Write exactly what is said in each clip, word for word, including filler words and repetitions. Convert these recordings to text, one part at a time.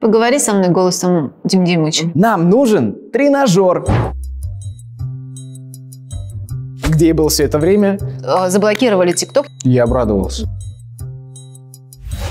Поговори со мной голосом Дим Димыч. Нам нужен тренажер. Где я был все это время? Заблокировали ТикТок. Я обрадовался.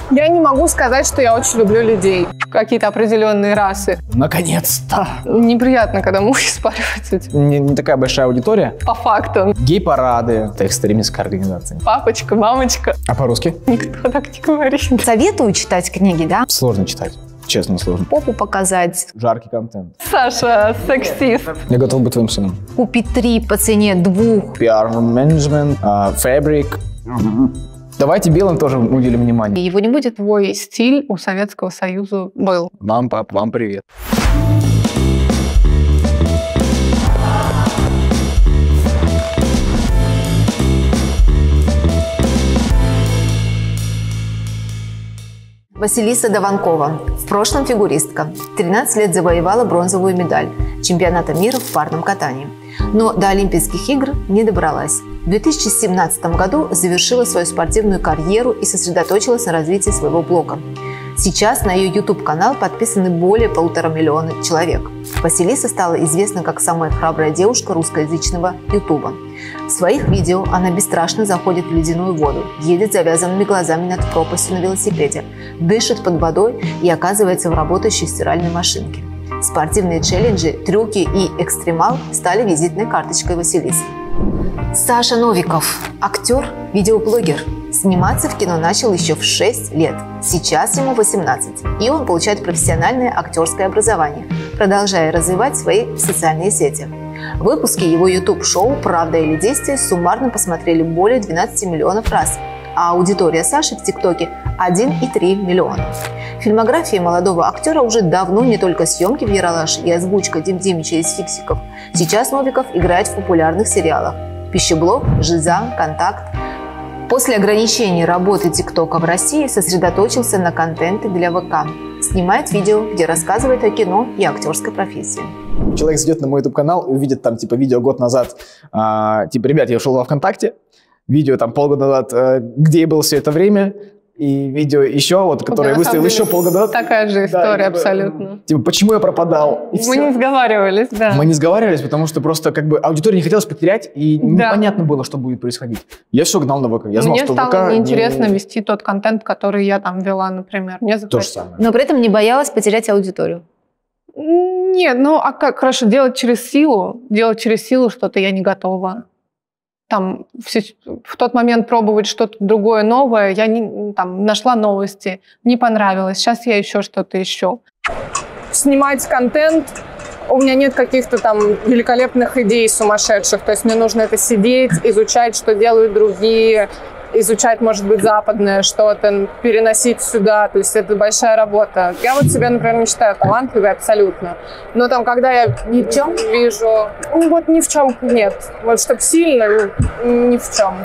Я не могу сказать, что я очень люблю людей. Какие-то определенные расы. Наконец-то! Неприятно, когда муж спаривается. Не, не такая большая аудитория. По факту. Гей-парады. Это экстремистская организация. Папочка, мамочка. А по-русски? Никто так не говорит. Советую читать книги, да? Сложно читать. Честно, сложно. Попу показать. Жаркий контент. Саша, сексист. Я готов быть твоим сыном. Купить три по цене двух. пи ар-менеджмент, фабрик. Давайте белым тоже уделим внимание. Его не будет. Твой стиль у Советского Союза был. Мам, пап, вам привет. Василиса Даванкова. В прошлом фигуристка. тринадцать лет завоевала бронзовую медаль чемпионата мира в парном катании. Но до Олимпийских игр не добралась. В две тысячи семнадцатом году завершила свою спортивную карьеру и сосредоточилась на развитии своего блога. Сейчас на ее YouTube-канал подписаны более полутора миллиона человек. Василиса стала известна как самая храбрая девушка русскоязычного YouTube. В своих видео она бесстрашно заходит в ледяную воду, едет завязанными глазами над пропастью на велосипеде, дышит под водой и оказывается в работающей стиральной машинке. Спортивные челленджи, трюки и экстремал стали визитной карточкой Василисы. Саша Новиков – актер, видеоблогер. Сниматься в кино начал еще в шесть лет. Сейчас ему восемнадцать, и он получает профессиональное актерское образование, продолжая развивать свои социальные сети. Выпуски его YouTube-шоу «Правда или действие» суммарно посмотрели более двенадцати миллионов раз, а аудитория Саши в ТикТоке – один и три миллиона. В фильмографии молодого актера уже давно не только съемки в «Ералаше» и озвучка Дим Димыча из «Фиксиков». Сейчас Новиков играет в популярных сериалах «Пищеблок», «Жиздан», «Контакт». После ограничений работы ТикТока в России сосредоточился на контенте для ВК. Снимает видео, где рассказывает о кино и актерской профессии. Человек зайдет на мой YouTube-канал и увидит там типа видео год назад, э, типа, ребят, я ушел во ВКонтакте, видео там полгода назад, э, где я был все это время, и видео еще, вот, которое я выставил еще полгода назад. Такая же история, да, абсолютно. Типа, типа, почему я пропадал? И Мы все. не сговаривались, да. Мы не сговаривались, потому что просто как бы аудитория не хотелось потерять, и да. непонятно было, что будет происходить. Я все гнал на ВК. Я знал, Мне что стало ВК неинтересно не... вести тот контент, который я там вела, например. Мне захотелось. То же самое. Но при этом не боялась потерять аудиторию. Нет, ну а как, хорошо, делать через силу, делать через силу что-то я не готова. Там в тот момент пробовать что-то другое, новое, я не, там, нашла новости, не понравилось, сейчас я еще что-то ищу. Снимать контент, у меня нет каких-то там великолепных идей сумасшедших, то есть мне нужно это сидеть, изучать, что делают другие, изучать, может быть, западное что-то, переносить сюда, то есть это большая работа. Я вот себя, например, не считаю талантливой абсолютно, но там, когда я ни в чем вижу, ну, вот ни в чем нет, вот чтобы сильно, ни в чем.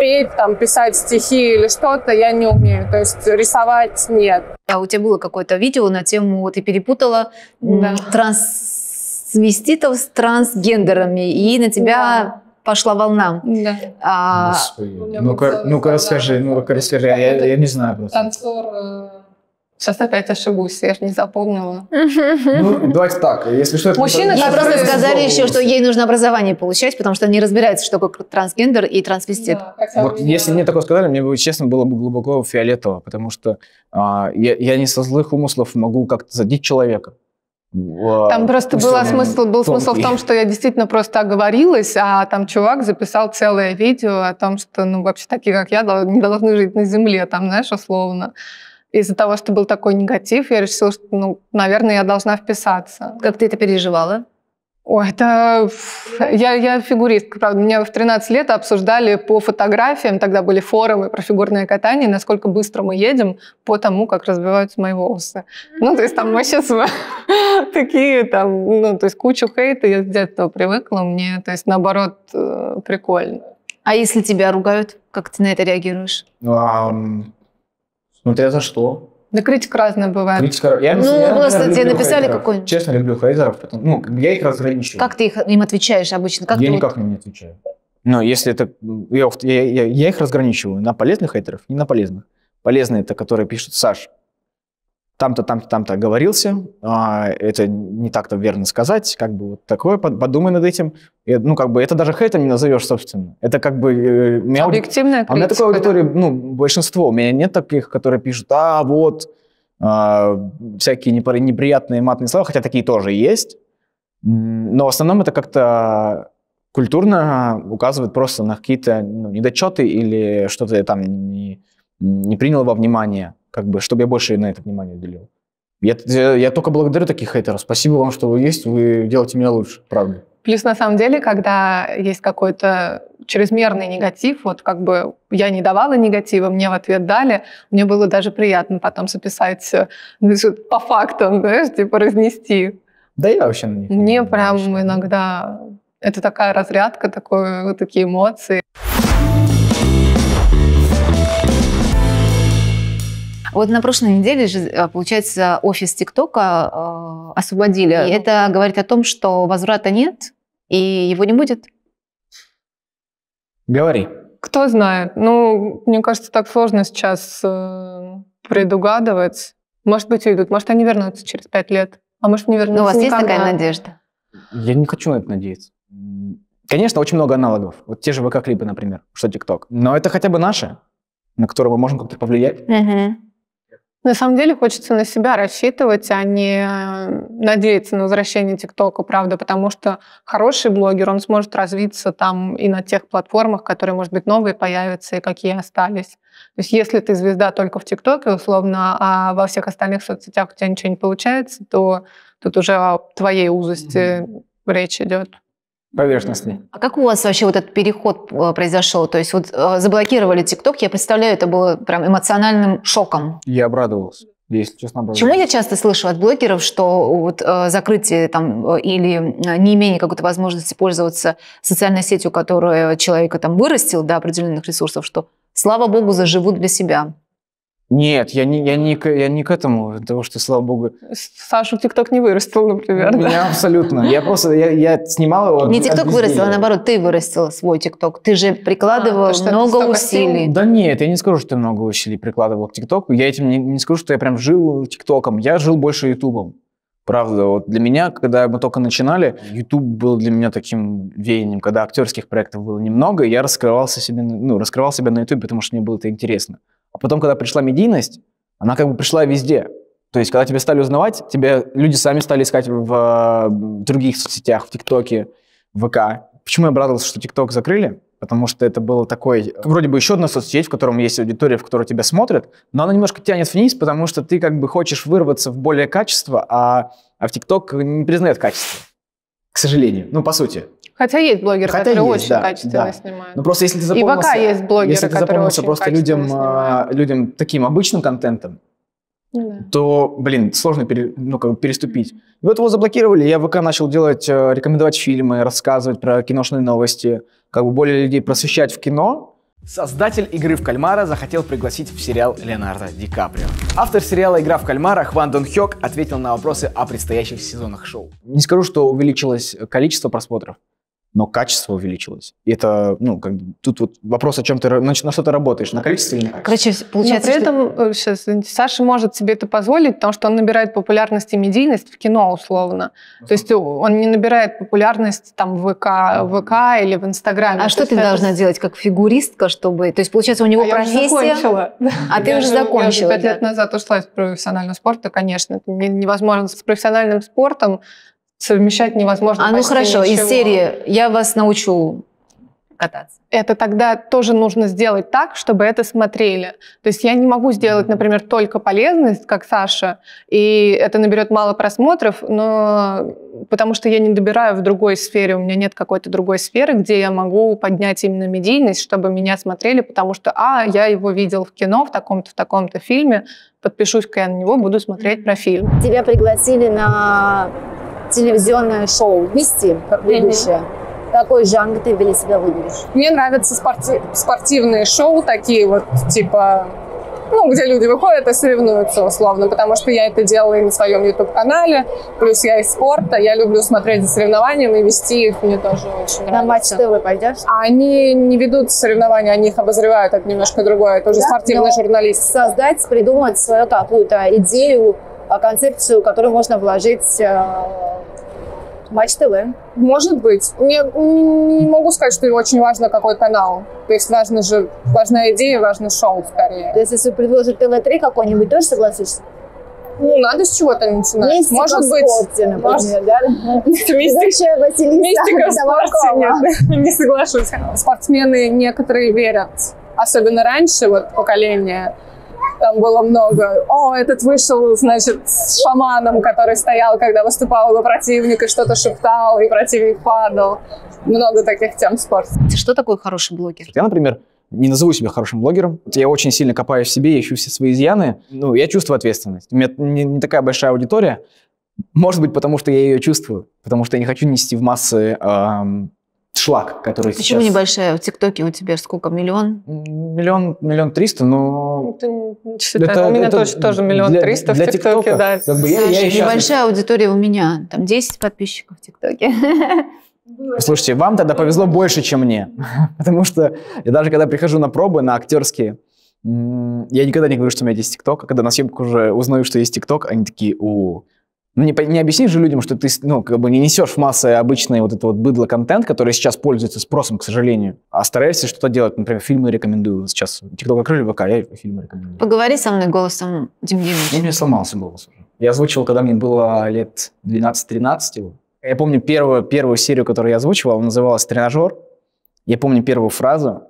Петь, там, писать стихи или что-то я не умею, то есть рисовать нет. А у тебя было какое-то видео на тему, ты перепутала да. трансвеститов с трансгендерами, и на тебя... Да. Пошла волна. Да. А... Ну-ка, ну-ка расскажи, ну-ка расскажи, я, я, я не знаю просто. Танцор... Сейчас опять ошибусь, я же не запомнила. Ну, давайте так, если что... Мужчины, которые просто сказали еще, что ей нужно образование получать, потому что они разбираются, что такое трансгендер и трансвестит. Да, вот, меня... Если мне такое сказали, мне бы, честно, было бы глубоко фиолетово, потому что а, я, я не со злых умыслов могу как-то задеть человека. Там просто был смысл, был смысл в том, что я действительно просто оговорилась, а там чувак записал целое видео о том, что, ну, вообще такие, как я, не должны жить на земле, там, знаешь, условно. Из-за того, что был такой негатив, я решила, что, ну, наверное, я должна вписаться. Как ты это переживала? Ой, это... Я, я фигуристка, правда. Меня в тринадцать лет обсуждали по фотографиям, тогда были форумы про фигурное катание, насколько быстро мы едем по тому, как развиваются мои волосы. Ну, то есть там мы сейчас такие, там, ну, то есть кучу хейта, я с детства привыкла, мне, то есть, наоборот, прикольно. А если тебя ругают, как ты на это реагируешь? Смотря за что. Да критика разная бывает. Критика... Я, ну, я, просто я тебе написали какой-нибудь. Честно, люблю хейтеров. Ну, я их разграничиваю. Как ты их, им отвечаешь обычно? Как я никак вот... им не отвечаю. Но если это... Я, я, я, я их разграничиваю на полезных хейтеров и на полезных. Полезные это, которые пишут: Саш, там-то, там-то, там-то оговорился, а, это не так-то верно сказать, как бы вот такое, подумай над этим. И, ну, как бы это даже хейтом не назовешь, собственно. Это как бы... Э, меня объективная критика. А у меня такой аудитории, да? Ну, большинство. У меня нет таких, которые пишут, а вот, а, всякие неприятные матные слова, хотя такие тоже есть. Но в основном это как-то культурно указывает просто на какие-то, ну, недочеты или что-то я там не, не принял во внимание. Как бы, чтобы я больше на это внимание уделил. Я, я, я только благодарю таких хейтеров. Спасибо вам, что вы есть, вы делаете меня лучше, правда. Плюс, на самом деле, когда есть какой-то чрезмерный негатив, вот как бы я не давала негатива, мне в ответ дали, мне было даже приятно потом записать, значит, по фактам, знаешь, типа разнести. Да я вообще на них. Мне прям вообще иногда... Это такая разрядка, такое, такие эмоции. Вот на прошлой неделе же, получается, офис ТикТока э, освободили. И это говорит о том, что возврата нет, и его не будет. Говори. Кто знает. Ну, мне кажется, так сложно сейчас э, предугадывать. Может быть, уйдут. Может, они вернутся через пять лет. А может, не вернутся. Но у вас никогда. Есть такая надежда? Я не хочу на это надеяться. Конечно, очень много аналогов. Вот те же ВК-клипы, например, что ТикТок. Но это хотя бы наши, на которые мы можем как-то повлиять. Угу. На самом деле хочется на себя рассчитывать, а не надеяться на возвращение ТикТока, правда, потому что хороший блогер, он сможет развиться там и на тех платформах, которые, может быть, новые появятся и какие остались. То есть если ты звезда только в ТикТоке, условно, а во всех остальных соцсетях у тебя ничего не получается, то тут уже о твоей узости mm-hmm. речь идет. Поверхностный. А как у вас вообще вот этот переход произошел? То есть вот заблокировали ТикТок, я представляю, это было прям эмоциональным шоком. Я обрадовался, если честно. Обрадовался. Почему я часто слышу от блогеров, что вот закрытие там или неимение какой-то возможности пользоваться социальной сетью, которая человека там вырастил до определенных ресурсов, что слава богу заживут для себя? Нет, я не, я, не, я не к этому, того, что, слава богу... Сашу ТикТок не вырастил, например. У меня абсолютно. Я просто, я, я снимал его... Не ТикТок вырастил, а наоборот, ты вырастил свой ТикТок. Ты же прикладывал а, много усилий. Да нет, я не скажу, что много усилий прикладывал к ТикТоку. Я этим не, не скажу, что я прям жил ТикТоком. Я жил больше Ютубом. Правда, вот для меня, когда мы только начинали, YouTube был для меня таким веянием, когда актерских проектов было немного, я раскрывался себе, ну, раскрывал себя на YouTube, потому что мне было это интересно. А потом, когда пришла медийность, она как бы пришла везде. То есть, когда тебя стали узнавать, тебя люди сами стали искать в, в других соцсетях, в ТикТоке, в ВК. Почему я обрадовался, что ТикТок закрыли? Потому что это было такой, вроде бы еще одна соцсеть, в котором есть аудитория, в которой тебя смотрят, но она немножко тянет вниз, потому что ты как бы хочешь вырваться в более качество, а, а в ТикТок не признает качество, к сожалению, ну по сути. Хотя есть блогеры, Хотя которые есть, очень да, качественно да. снимают. Но просто если ты запомнился, и ВК есть блогеры, если ты запомнился просто людям, людям таким обычным контентом, да. то, блин, сложно пере, ну, как бы переступить. И вот его заблокировали, я ВК начал делать, рекомендовать фильмы, рассказывать про киношные новости, как бы более людей просвещать в кино. Создатель «Игры в кальмара» захотел пригласить в сериал Леонардо Ди Каприо. Автор сериала «Игра в кальмара» Хван Дон Хёк ответил на вопросы о предстоящих сезонах шоу. Не скажу, что увеличилось количество просмотров, но качество увеличилось. И это, ну, как, тут вот вопрос, о чем ты, на что ты работаешь, на количество или на качество? Короче, получается, при этом, что... сейчас, Саша может себе это позволить, потому что он набирает популярность и медийность в кино, условно. Uh-huh. То есть он не набирает популярность там в ВК, uh-huh. ВК или в Инстаграме. А то что ты это... должна делать как фигуристка, чтобы... То есть, получается, у него а профессия... А ты уже закончила. Я пять лет назад ушла из профессионального спорта, конечно. Невозможно с профессиональным спортом совмещать невозможно. А ну хорошо, ничего. Из серии «Я вас научу кататься». Это тогда тоже нужно сделать так, чтобы это смотрели. То есть я не могу сделать, например, только полезность, как Саша, и это наберет мало просмотров, но потому что я не добираю в другой сфере, у меня нет какой-то другой сферы, где я могу поднять именно медийность, чтобы меня смотрели, потому что, а, я его видел в кино, в таком-то, в таком-то фильме, подпишусь-ка я на него, буду смотреть про фильм. Тебя пригласили на... телевизионное шоу вести, как ведущая. Mm-hmm. Какой жанр ты для себя выберешь? Мне нравятся спорти- спортивные шоу, такие вот, типа, ну, где люди выходят и соревнуются, условно, потому что я это делала и на своем YouTube-канале, плюс я из спорта, я люблю смотреть за соревнованиями, вести их мне тоже очень нравится. На Матч ТВ пойдешь? Они не ведут соревнования, они их обозревают, это немножко другое, это уже да? спортивный Но журналист. Создать, придумать свою какую-то идею, концепцию, которую можно вложить в Матч ТВ. Может быть. Я не могу сказать, что очень важно, какой канал. То есть важно же, важна идея, важно шоу скорее. То есть если предложить ТВ три какой-нибудь, тоже согласишься? Ну, надо с чего-то начинать. Мистика, может быть, спорте, например, да? Мистика, Василиса Даванкова. Не соглашусь. Спортсмены некоторые верят. Особенно раньше, вот поколение, там было много. О, этот вышел, значит, с шаманом, который стоял, когда выступал его противник, и что-то шептал, и противник падал. Много таких тем в спорте. Что такое хороший блогер? Я, например, не назову себя хорошим блогером. Я очень сильно копаюсь в себе, я ищу все свои изъяны. Ну, я чувствую ответственность. У меня не, не такая большая аудитория. Может быть, потому что я ее чувствую. Потому что я не хочу нести в массы эм, шлак, который Почему сейчас... Почему небольшая? В ТикТоке у тебя сколько? Миллион? Миллион, миллион триста, но... Ты не считай, это, у меня это, тоже, это, тоже миллион для, триста для в ТикТоке, да. Как бы я, Саша, я небольшая аудитория у меня. Там десять подписчиков в ТикТоке. Слушайте, вам тогда повезло больше, чем мне. Потому что я даже когда прихожу на пробы, на актерские, я никогда не говорю, что у меня есть ТикТок. А когда на съемках уже узнаю, что есть ТикТок, они такие, о, ну не, не объяснишь же людям, что ты, ну, как бы не несешь в массы обычный вот этот вот быдло-контент, который сейчас пользуется спросом, к сожалению. А стараешься что-то делать. Например, фильмы рекомендую. Сейчас ТикТок открыли, ВК, я фильмы рекомендую. Поговори со мной голосом Дим Димыча. У меня сломался голос уже. Я озвучивал, когда мне было лет двенадцать-тринадцать его. Я помню первую, первую серию, которую я озвучивал, она называлась «Тренажер». Я помню первую фразу.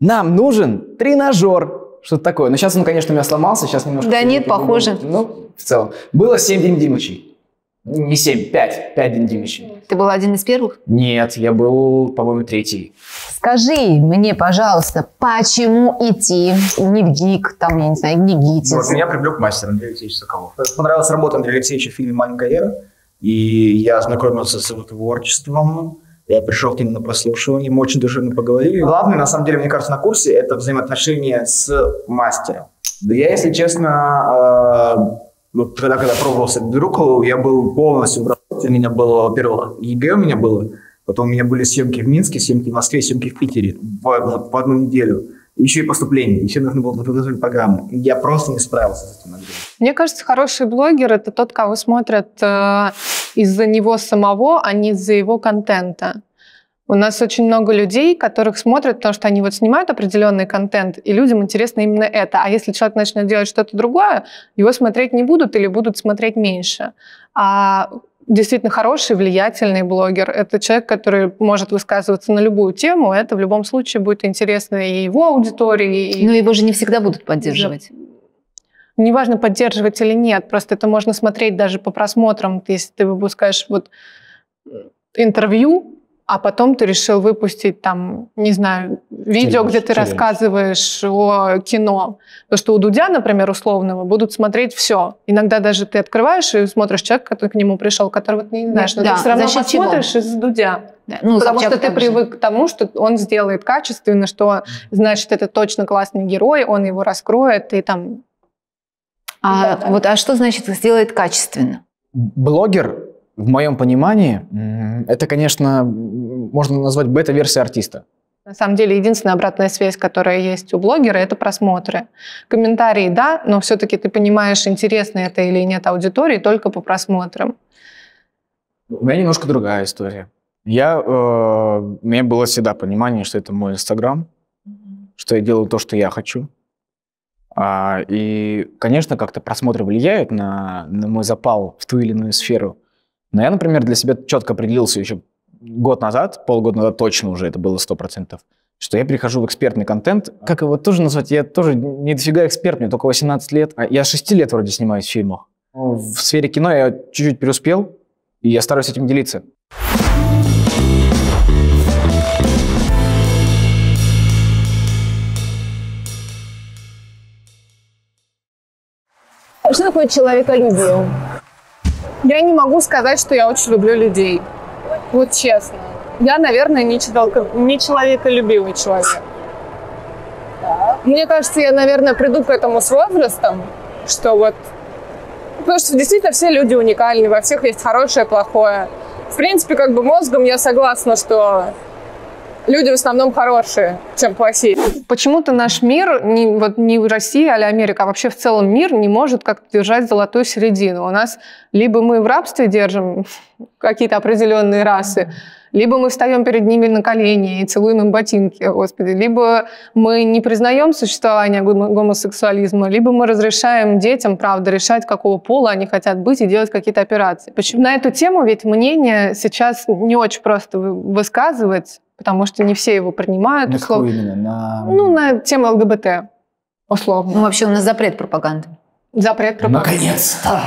«Нам нужен тренажер». Что-то такое. Но сейчас он, конечно, у меня сломался. Сейчас немножко... Да нет, похоже. Ну, в целом. Было семь Дим Димычей. Не семь, пять. Пять Дим Димычей. Ты был один из первых? Нет, я был, по-моему, третий. Скажи мне, пожалуйста, почему идти не в ГИК, там, я не знаю, не ГИТИС? Вот меня привлек мастер Андрей Алексеевич Соколов. Понравилась работа Андрея Алексеевича в фильме «Маленькая Вера». И я ознакомился с его творчеством, я пришел к нему на прослушивание, мы очень душевно поговорили. Главное, на самом деле, мне кажется, на курсе это взаимоотношения с мастером. Да я, если честно, вот тогда, когда пробовал Соколову, я был полностью в работе. У меня было, во-первых, ЕГЭ у меня было, потом у меня были съемки в Минске, съемки в Москве, съемки в Питере в, в одну неделю. Еще и поступление, еще нужно было подготовить программу. Я просто не справился с этим. Мне кажется, хороший блогер – это тот, кого смотрят э, из-за него самого, а не из-за его контента. У нас очень много людей, которых смотрят, потому что они вот снимают определенный контент, и людям интересно именно это. А если человек начнет делать что-то другое, его смотреть не будут или будут смотреть меньше. А действительно хороший, влиятельный блогер. Это человек, который может высказываться на любую тему. Это в любом случае будет интересно и его аудитории. И... Но его же не всегда будут поддерживать. Да. Неважно, поддерживать или нет. Просто это можно смотреть даже по просмотрам. Если ты выпускаешь вот интервью, а потом ты решил выпустить там, не знаю, видео, где ты рассказываешь о кино. Потому что у Дудя, например, условного, будут смотреть все. Иногда даже ты открываешь и смотришь человека, который к нему пришел, которого ты не знаешь. Но да, ты все равно посмотришь из-за Дудя. Да. Ну, потому что ты привык к тому, что он сделает качественно, что значит, это точно классный герой, он его раскроет и там... А, да, да. Вот, а что значит сделает качественно? Блогер... В моем понимании, это, конечно, можно назвать бета-версией артиста. На самом деле, единственная обратная связь, которая есть у блогера, это просмотры. Комментарии, да, но все-таки ты понимаешь, интересно это или нет аудитории, только по просмотрам. У меня немножко другая история. Я, э, у меня было всегда понимание, что это мой Инстаграм, что я делаю то, что я хочу. А, и, конечно, как-то просмотры влияют на, на мой запал в ту или иную сферу. Но я, например, для себя четко определился еще год назад, полгода назад точно уже это было сто процентов, что я перехожу в экспертный контент. Как его тоже назвать? Я тоже не дофига эксперт, мне только восемнадцать лет. Я шесть лет вроде снимаюсь в фильмах. В сфере кино я чуть-чуть переуспел, и я стараюсь этим делиться. Что такое человеколюбие? Я не могу сказать, что я очень люблю людей. Вот честно. Я, наверное, не человеколюбивый человек. Да. Мне кажется, я, наверное, приду к этому с возрастом, что вот... Потому что действительно все люди уникальны, во всех есть хорошее, плохое. В принципе, как бы мозгом я согласна, что люди в основном хорошие, чем плохие. Почему-то наш мир, не, вот не Россия а-ля Америка, а вообще в целом мир не может как-то держать золотую середину. У нас либо мы в рабстве держим какие-то определенные расы, либо мы встаем перед ними на колени и целуем им ботинки, господи, либо мы не признаем существование гомосексуализма, либо мы разрешаем детям, правда, решать, какого пола они хотят быть и делать какие-то операции. Почему? На эту тему ведь мнение сейчас не очень просто высказывать, потому что не все его принимают. На услов... именно? На... Ну, на тему ЛГБТ, условно. Ну, вообще у нас запрет пропаганды. Запрет пропаганды. Наконец-то!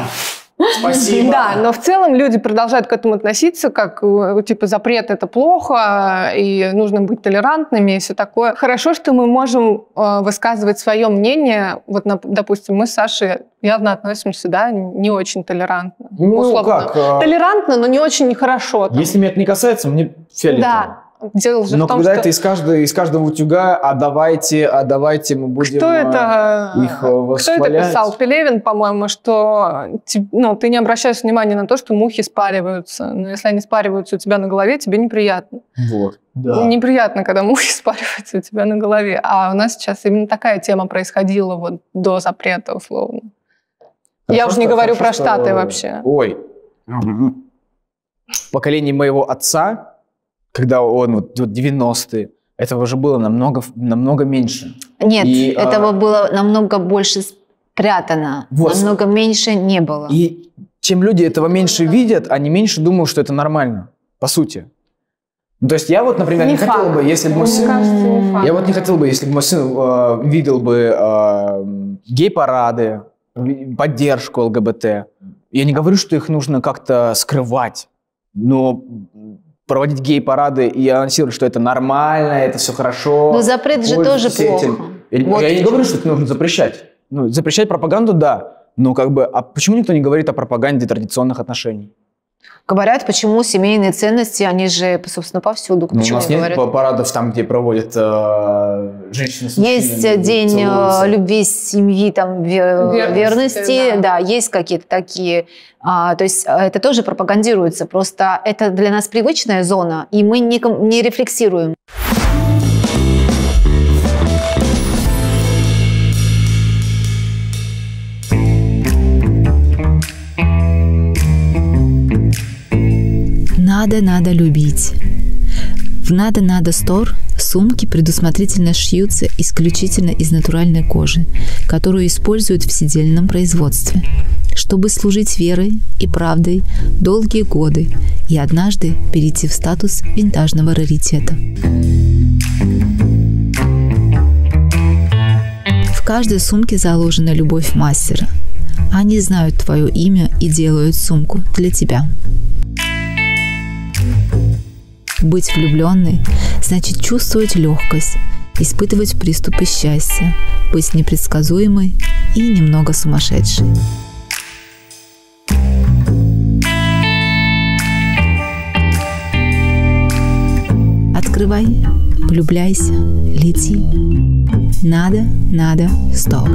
Спасибо. Да, но в целом люди продолжают к этому относиться, как, типа, запрет – это плохо, и нужно быть толерантными, и все такое. Хорошо, что мы можем высказывать свое мнение. Вот, допустим, мы с Сашей явно относимся, да, не очень толерантно. Ну, условно. Как? Толерантно, но не очень хорошо. Там. Если меня это не касается, мне фиолетово. Да. Дело же Но в том, когда что... это из каждого, из каждого утюга, а давайте, а давайте мы будем кто это... их восхвалять. Кто это писал? Пелевин, по-моему, что ну, ты не обращаешь внимания на то, что мухи спариваются. Но если они спариваются у тебя на голове, тебе неприятно. Вот. Да. Неприятно, когда мухи спариваются у тебя на голове. А у нас сейчас именно такая тема происходила вот до запрета, условно. Хорошо, Я уж не что, говорю хорошо, про что... Штаты вообще. Ой. Угу. Поколение моего отца... Когда он, вот девяностые, этого же было намного, намного меньше. Нет, и, этого а... было намного больше спрятано, вот. намного меньше не было. И чем люди этого меньше видят, они меньше думают, что это нормально, по сути. То есть я вот, например, не, не хотел бы, если бы мой сын... Кажется, не я вот не хотел бы, если бы мой сын э, видел бы э, гей-парады, поддержку ЛГБТ. Я не говорю, что их нужно как-то скрывать, но... проводить гей-парады и анонсировать, что это нормально, это все хорошо. Но запрет же тоже плохо. Эти... Вот я не говорю, что это нужно запрещать. Ну, запрещать пропаганду, да. Но как бы, а почему никто не говорит о пропаганде традиционных отношений? Говорят, почему семейные ценности, они же, собственно, повсюду. Ну, у нас нет говорят? парадов там, где проводят э, женщины с мужчинами. Есть день целуются. любви, семьи, там, верности, верности да. да, есть какие-то такие. А, то есть это тоже пропагандируется, просто это для нас привычная зона, и мы не, не рефлексируем. Надо-надо любить. В Надо-надо Стор сумки предусмотрительно шьются исключительно из натуральной кожи, которую используют в сидельном производстве, чтобы служить верой и правдой долгие годы и однажды перейти в статус винтажного раритета. В каждой сумке заложена любовь мастера. Они знают твое имя и делают сумку для тебя. Быть влюбленной значит чувствовать легкость, испытывать приступы счастья, быть непредсказуемой и немного сумасшедшей. Открывай, влюбляйся, лети. Надо, надо, стоп.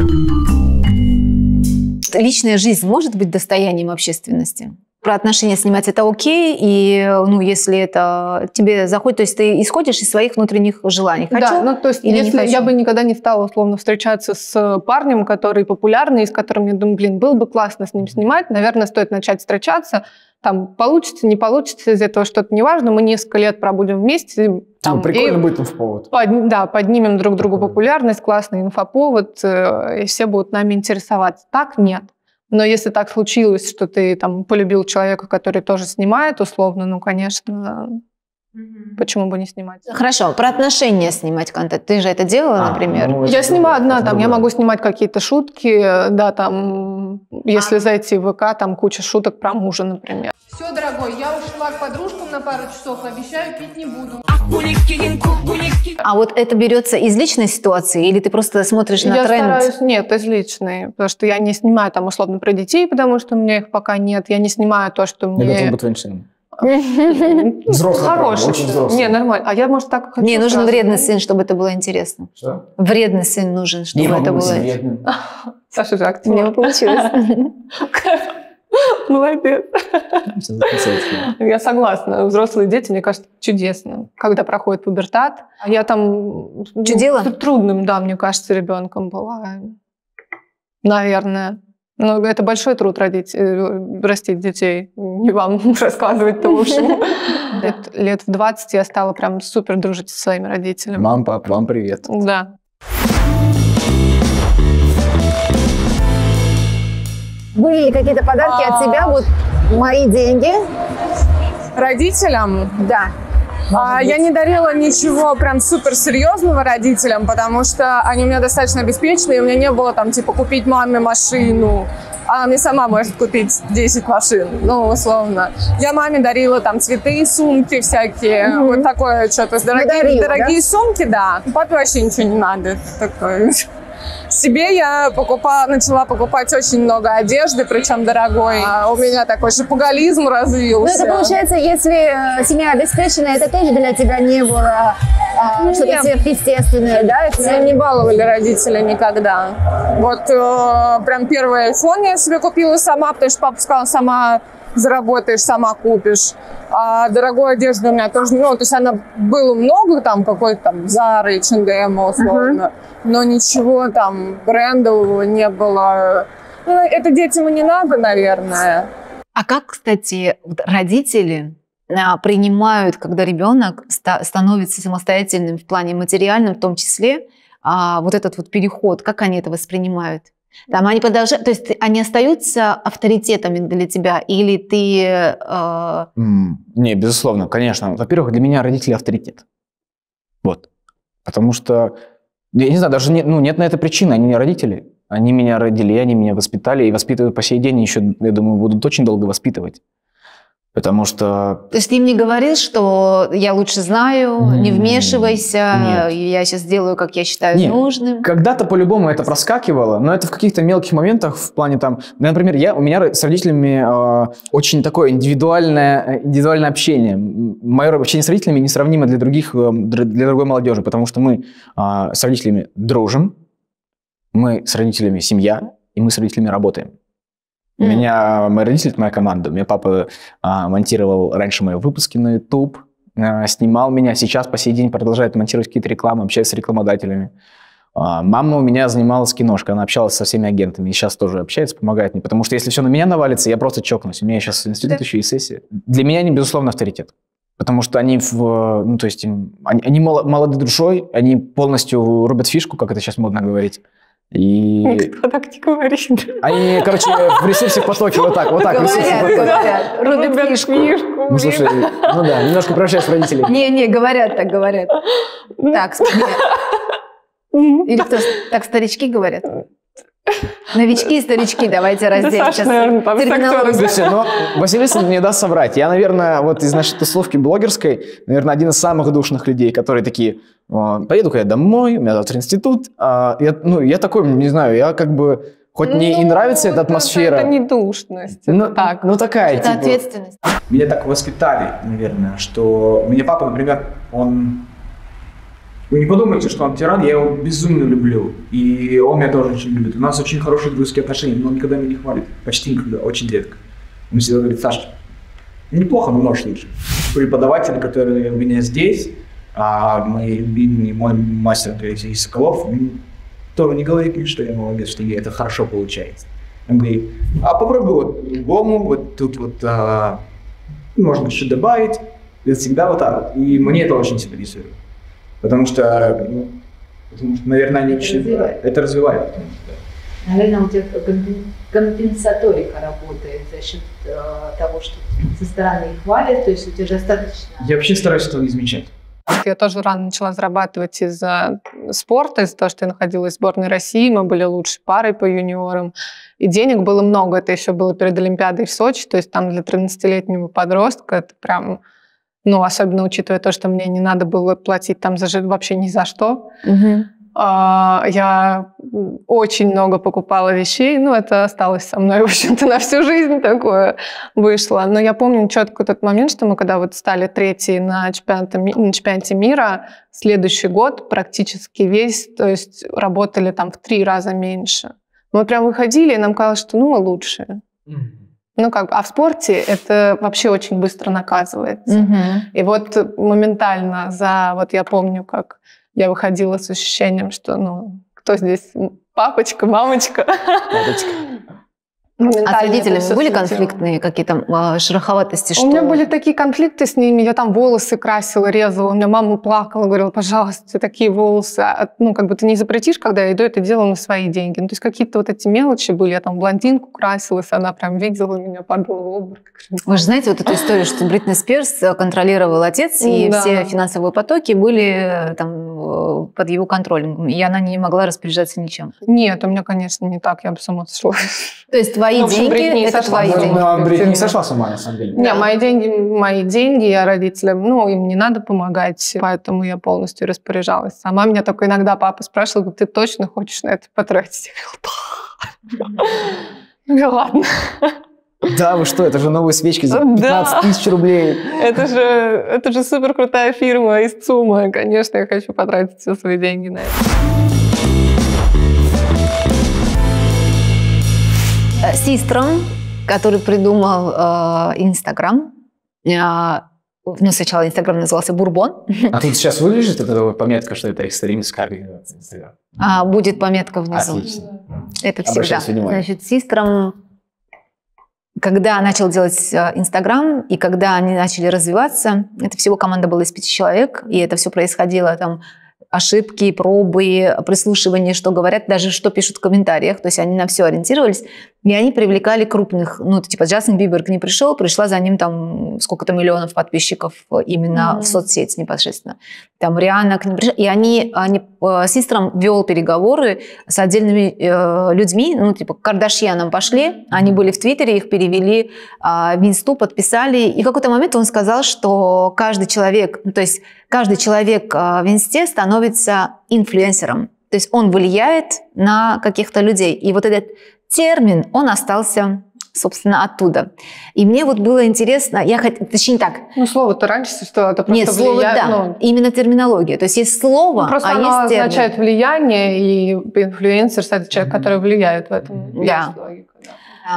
Личная жизнь может быть достоянием общественности? Про отношения снимать это окей, и ну, если это тебе заходит, то есть ты исходишь из своих внутренних желаний. Хочу, да, ну, то есть если хочу? Я бы никогда не стала, условно, встречаться с парнем, который популярный, и с которым я думаю, блин, было бы классно с ним снимать, наверное, стоит начать встречаться, там, получится, не получится, из этого что-то неважно, мы несколько лет пробудем вместе. Там, ну, прикольно будет в повод. Под, да, поднимем друг другу популярность, классный инфоповод, и все будут нами интересоваться. Так нет. Но если так случилось, что ты там полюбил человека, который тоже снимает, условно, ну, конечно, mm-hmm. почему бы не снимать? Хорошо, про отношения снимать контент. Ты же это делала, а, например? Ну, я снимаю одна, там, я могу снимать какие-то шутки, да, там, если а. зайти в ВК, там куча шуток про мужа, например. Все, дорогой, я ушла к подружкам на пару часов, обещаю, пить не буду. А вот это берется из личной ситуации, или ты просто смотришь на я тренд? Я стараюсь, нет, из личной, потому что я не снимаю там условно про детей, потому что у меня их пока нет, я не снимаю то, что мне... Я готова быть твоим сыном. Взрослый, хороший, очень взрослый. Не, нормально. А я, может, так хочу. Не, нужен вредный сын, чтобы это было интересно. Что? Вредный сын нужен, чтобы это было... Саша же активно. У меня получилось. Молодец. Я согласна. Взрослые дети, мне кажется, чудесно. Когда проходит пубертат, я там... Чудила? Ну, трудным, да, мне кажется, ребенком была. Наверное. Но это большой труд родить, растить детей. Не вам рассказывать-то лучше. Лет в двадцать я стала прям супер дружить со своими родителями. Мам, пап, вам привет. Да. Были ли какие-то подарки а... от тебя? Вот мои деньги. Родителям? Да. А, я не дарила ничего прям суперсерьезного родителям, потому что они у меня достаточно обеспеченные, и у меня не было там типа купить маме машину. Она мне сама может купить десять машин, ну, условно. Я маме дарила там цветы, сумки всякие, mm-hmm. вот такое что-то. Дорогие, дарила, дорогие да? сумки, да. Папе вообще ничего не надо. Такое... Себе я покупала, начала покупать очень много одежды, причем дорогой. А у меня такой шопоголизм развился. Ну, это получается, если семья обеспеченная, это тоже для тебя не было а, что-то сверхъестественное, да? Меня не баловали родители никогда. Вот э, прям первый айфон я себе купила сама, потому что папа сказал, сама заработаешь, сама купишь. А дорогой одежды у меня тоже, ну, то есть она было много там какой-то там Зары, эйч энд эм, условно, uh-huh. но ничего там брендового не было. Ну, это детям и не надо, наверное. А как, кстати, родители принимают, когда ребенок становится самостоятельным в плане материальном, в том числе, вот этот вот переход, как они это воспринимают? Там они продолжают, то есть они остаются авторитетами для тебя, или ты... Э... Не, безусловно, конечно. Во-первых, для меня родители авторитет. Вот. Потому что, я не знаю, даже не, ну, нет на это причины. Они мне родители, они меня родили, они меня воспитали и воспитывают по сей день. Еще, я думаю, будут очень долго воспитывать. Потому что... То есть ты им не говорил, что я лучше знаю, mm-hmm. не вмешивайся, нет. я сейчас сделаю, как я считаю нет. нужным? Когда-то по-любому это проскакивало, но это в каких-то мелких моментах в плане там... Например, я, у меня с родителями э, очень такое индивидуальное, индивидуальное общение. Мое общение с родителями несравнимо для других, для другой молодежи, потому что мы э, с родителями дружим, мы с родителями семья, и мы с родителями работаем. У mm-hmm. меня, мои родители, это моя команда. У меня папа а, монтировал раньше мои выпуски на YouTube, а, снимал меня, сейчас по сей день продолжает монтировать какие-то рекламы, общается с рекламодателями. А, мама у меня занималась киношкой, она общалась со всеми агентами, и сейчас тоже общается, помогает мне, потому что если все на меня навалится, я просто чокнусь. У меня сейчас институт да. еще и сессия. Для меня они, безусловно, авторитет, потому что они, в, ну, то есть, они, они молоды душой, они полностью рубят фишку, как это сейчас модно говорить. И... Никто так не говорит. Они, короче, в ресурсе потоке вот так, вот так. Рубят фишку. Ну, слушай, ну да, немножко превращаешь родителей. Не-не, говорят так, говорят. Так, или кто, так старички говорят? Новички и старички, давайте разделим. Да, Саша, наверное, там слушай, но Василиса мне даст соврать. Я, наверное, вот из нашей тусовки блогерской, наверное, один из самых душных людей, которые такие... Поеду-ка я домой, у меня завтра институт. А я, ну, я такой, не знаю, я как бы... Хоть ну, мне и нравится эта атмосфера... Это не душность. Ну, так. ну такая, это типа... ответственность. Меня так воспитали, наверное, что... Мне папа, например, он... Вы не подумайте, что он тиран, я его безумно люблю. И он меня тоже очень любит. У нас очень хорошие дружеские отношения, но он никогда меня не хвалит. Почти никогда, очень редко. Он всегда говорит, Саша, неплохо, но можешь лучше. Преподаватель, который у меня здесь... А мой любимый, мой мастер Андрей Алексеевич Соколов, тоже не говорит мне, что я молодец, что я это хорошо получается. Он говорит, а попробуй вот другому, вот тут вот, а, можно еще добавить, это всегда вот так вот. И мне это очень симпатизирует, потому что, ну, потому что, наверное, они очень... Это развивает. Потому что... Наверное, у тебя компенсаторика работает за счет э, того, что со стороны хвалят, то есть у тебя же достаточно... Я вообще стараюсь этого не замечать. Я тоже рано начала зарабатывать из-за спорта, из-за того, что я находилась в сборной России, мы были лучшей парой по юниорам, и денег было много, это еще было перед Олимпиадой в Сочи, то есть там для тринадцатилетнего подростка это прям, ну, особенно учитывая то, что мне не надо было платить там за, вообще ни за что. Угу. Я очень много покупала вещей, ну, это осталось со мной, в общем-то, на всю жизнь такое вышло. Но я помню четко тот момент, что мы когда вот стали третьи на чемпионате, на чемпионате мира, следующий год практически весь, то есть работали там в три раза меньше. Мы прям выходили, и нам казалось, что ну, мы лучшие. Ну, как бы, а в спорте это вообще очень быстро наказывается. Mm-hmm. И вот моментально за... Вот я помню, как я выходила с ощущением, что, ну, кто здесь? Папочка, мамочка. Папочка. А с родителями были конфликтные какие-то шероховатости? Что... У меня были такие конфликты с ними. Я там волосы красила, резала. У меня мама плакала, говорила, пожалуйста, такие волосы. Ну, как бы ты не запретишь, когда я иду, это делала на свои деньги. Ну, то есть какие-то вот эти мелочи были. Я там блондинку красилась, она прям видела меня, падала в обморок. Вы же знаете вот эту историю, что Бритни Спирс контролировал отец, и да. все финансовые потоки были там под его контролем, и она не могла распоряжаться ничем. Нет, у меня, конечно, не так. Я бы сама сошла. То есть твои деньги, это твои деньги. Бритни не сошла с ума, на самом деле. Нет, мои деньги, мои деньги, я родителям, ну, им не надо помогать, поэтому я полностью распоряжалась сама. Меня только иногда папа спрашивал, ты точно хочешь на это потратить? Я говорила, да. Я ладно. Да, вы что, это же новые свечки за пятнадцать тысяч рублей. Это же, это же супер крутая фирма из ЦУМа. Конечно, я хочу потратить все свои деньги на это. Систром, который придумал Инстаграм. Э, ну, сначала Инстаграм назывался Бурбон. А тут сейчас вылежит эта пометка, что это экстремистская Инстаграм? А, будет пометка внизу. Отлично. Это всегда. Значит, Систром, когда начал делать Инстаграм, и когда они начали развиваться, это всего команда была из пяти человек, и это все происходило там... ошибки, пробы, прислушивание, что говорят, даже что пишут в комментариях. То есть они на все ориентировались. И они привлекали крупных. Ну, типа Джастин Бибер к ней пришел, пришла за ним там сколько-то миллионов подписчиков именно mm-hmm. в соцсети непосредственно. Там Риана к ним пришла. И они, они с Систром вел переговоры с отдельными э, людьми. Ну, типа к Кардашьянам пошли. Они были в Твиттере, их перевели э, в Инсту, подписали. И в какой-то момент он сказал, что каждый человек, ну, то есть каждый человек э, в Инсте становится инфлюенсером. То есть он влияет на каких-то людей. И вот этот термин, он остался, собственно, оттуда. И мне вот было интересно, я хотела, точнее так. Ну, слово-то раньше, что это просто Нет, слово, влия... да, ну... именно терминология. То есть есть слово, ну, просто а оно есть термин. Означает влияние, и инфлюенсер – это человек, который влияет в этом. Да. Да.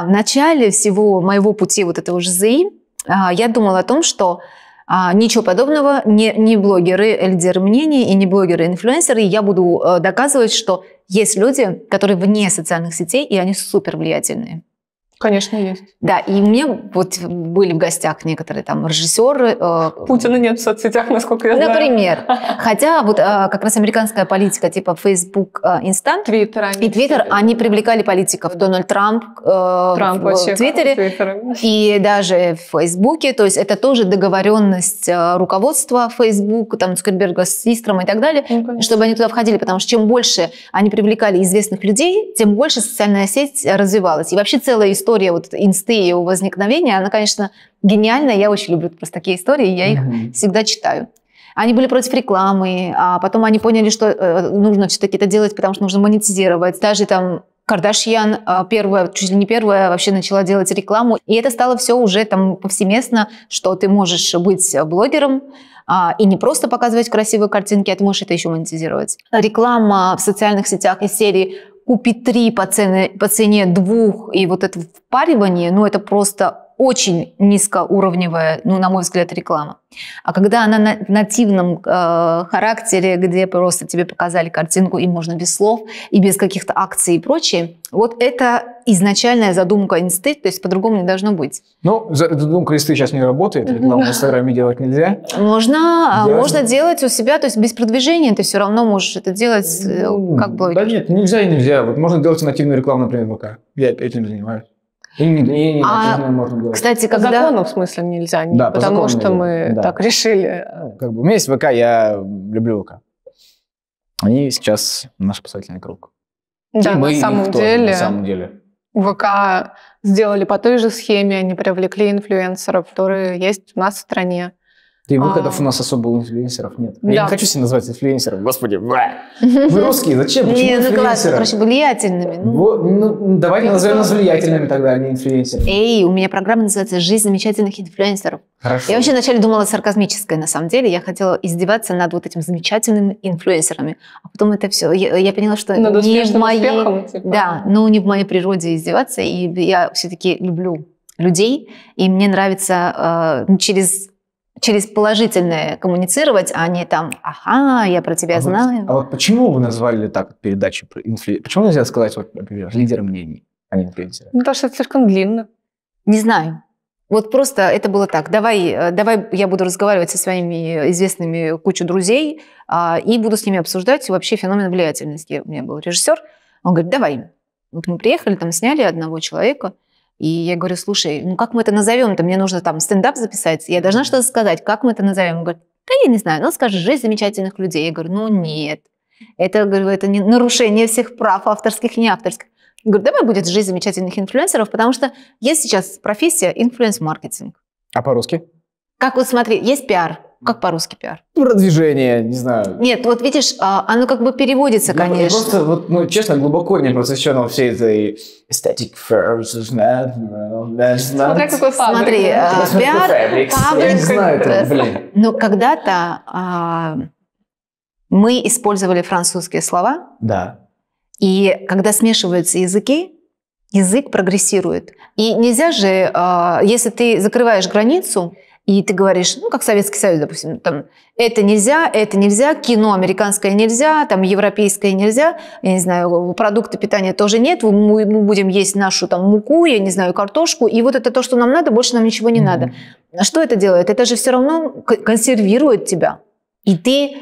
В начале всего моего пути вот этого ЖЗИ я думала о том, что А, ничего подобного, не, не блогеры, лидеры мнений и не блогеры-инфлюенсеры. Я буду э, доказывать, что есть люди, которые вне социальных сетей, и они супер влиятельные. Конечно, есть. Да, и мне вот были в гостях некоторые там режиссеры. Э, Путина нет в соцсетях, насколько я знаю. Например. Хотя вот э, как раз американская политика типа Facebook, э, Insta Twitter, и Twitter, они привлекали политиков. Дональд Трамп, э, Трамп в Твиттере и даже в Фейсбуке. То есть это тоже договоренность руководства Facebook, там Цукерберга с Систром и так далее, ну, чтобы они туда входили. Потому что чем больше они привлекали известных людей, тем больше социальная сеть развивалась. И вообще целая история История вот Инсты и его возникновения, она, конечно, гениальная. Я очень люблю просто такие истории, я их mm-hmm. всегда читаю. Они были против рекламы, а потом они поняли, что нужно все-таки это делать, потому что нужно монетизировать. Даже там Кардашьян первая, чуть ли не первая, вообще начала делать рекламу. И это стало все уже там повсеместно, что ты можешь быть блогером, и не просто показывать красивые картинки, а ты можешь это еще монетизировать. Реклама в социальных сетях из серии купить три по цене, по цене двух, и вот это впаривание, ну, это просто очень низкоуровневая, ну, на мой взгляд, реклама. А когда она на нативном э, характере, где просто тебе показали картинку, и можно без слов, и без каких-то акций и прочее, вот это изначальная задумка Инсты, то есть по-другому не должно быть. Ну, задумка Инсты сейчас не работает, рекламу в Инстаграме делать нельзя. Можно, можно делать у себя, то есть без продвижения ты все равно можешь это делать, ну, как блогер. Да нет, нельзя и нельзя. Вот можно делать нативную рекламу, например, в ВК. Я этим занимаюсь. И, и, и, а, можно, кстати, когда... По закону, в смысле, нельзя, да, потому по что нельзя. Мы да. так решили. Как бы, у меня есть ВК, я люблю ВК. Они сейчас наш спасательный круг. Да, и мы на самом, тоже, деле, на самом деле. ВК сделали по той же схеме, они привлекли инфлюенсеров, которые есть у нас в стране. И выходов а... у нас особо у инфлюенсеров нет. Да. Я не хочу себя назвать инфлюенсером, господи. Вы русские, зачем? Не, ну классно, короче, влиятельными. Ну, давай назовем нас влиятельными тогда, а не инфлюенсерами. Эй, у меня программа называется «Жизнь замечательных инфлюенсеров». Хорошо. Я вообще вначале думала сарказмическое, на самом деле. Я хотела издеваться над вот этим замечательными инфлюенсерами. А потом это все, я, я поняла, что над не в моей... Успехом, типа. Да, ну не в моей природе издеваться, и я все-таки люблю людей, и мне нравится э, через, через положительное коммуницировать, а не там, ага, я про тебя а знаю. Вот, а вот почему вы назвали так передачу про инфлюенсеров? Почему нельзя сказать, вот, например, лидеры мнений, а не инфлюенсеры? Ну, потому что это слишком длинно. Не знаю. Вот просто это было так. Давай, давай я буду разговаривать со своими известными кучей друзей а, и буду с ними обсуждать вообще феномен влиятельности. У меня был режиссер, он говорит, давай. Вот мы приехали, там сняли одного человека, и я говорю, слушай, ну как мы это назовем-то? Мне нужно там стендап записать, я должна что-то сказать, как мы это назовем? Он говорит, да я не знаю, ну скажи, жизнь замечательных людей. Я говорю, ну нет, это, говорю, это не нарушение всех прав авторских и неавторских. Говорю, давай будет жизнь замечательных инфлюенсеров, потому что есть сейчас профессия инфлюенс-маркетинг. А по-русски? Как вот смотри, есть пиар. Как по-русски пиар? Продвижение, не знаю. Нет, вот видишь, оно как бы переводится, я конечно. Просто, вот, ну, честно, глубоко не просвещен всей этой aesthetic versus that. Смотри, какой фабрик. Смотри, пиар, фабрик. Я не знаю это, блин. Ну, когда-то а, мы использовали французские слова. Да. И когда смешиваются языки, язык прогрессирует. И нельзя же, если ты закрываешь границу, и ты говоришь, ну, как Советский Союз, допустим, там, это нельзя, это нельзя, кино американское нельзя, там, европейское нельзя, я не знаю, продукты питания тоже нет, мы будем есть нашу там муку, я не знаю, картошку, и вот это то, что нам надо, больше нам ничего не mm-hmm. надо. Что это делает? Это же все равно консервирует тебя. И ты...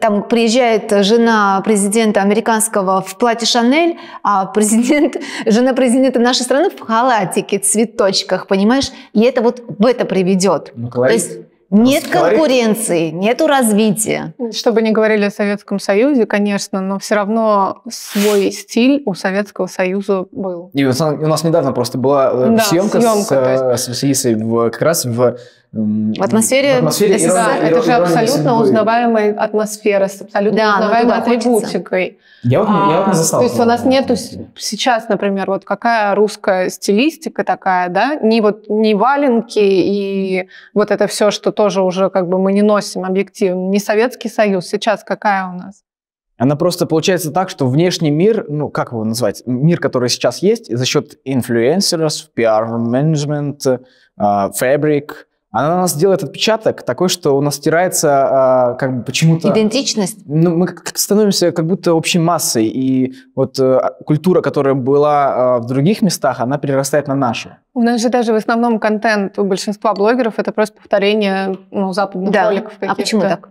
Там приезжает жена президента американского в платье Шанель, а президент, жена президента нашей страны в халатике, цветочках, понимаешь? И это вот в это приведет. Ну, то есть нет конкуренции, нету развития. Чтобы не говорили о Советском Союзе, конечно, но все равно свой стиль у Советского Союза был. И у нас недавно просто была да, съемка, съемка с Василисой как раз в... В атмосфере, в атмосфере это, да, это же абсолютно узнаваемая атмосфера с абсолютно да, узнаваемой атрибутикой. Я вот, а, я вот не застал. То есть у нас нету сейчас, например, вот какая русская стилистика такая, да, не вот не валенки и вот это все, что тоже уже как бы мы не носим объективно, не Советский Союз. Сейчас какая у нас? Она просто получается так, что внешний мир, ну, как его назвать, мир, который сейчас есть, за счет инфлюенсеров, пиар-менеджмент, фабрик, она на нас делает отпечаток такой, что у нас стирается а, как бы почему-то... Идентичность? Ну, мы как-то становимся как будто общей массой. И вот а, культура, которая была а, в других местах, она перерастает на нашу. У нас же даже в основном контент у большинства блогеров это просто повторение ну, западных да. роликов. А почему так?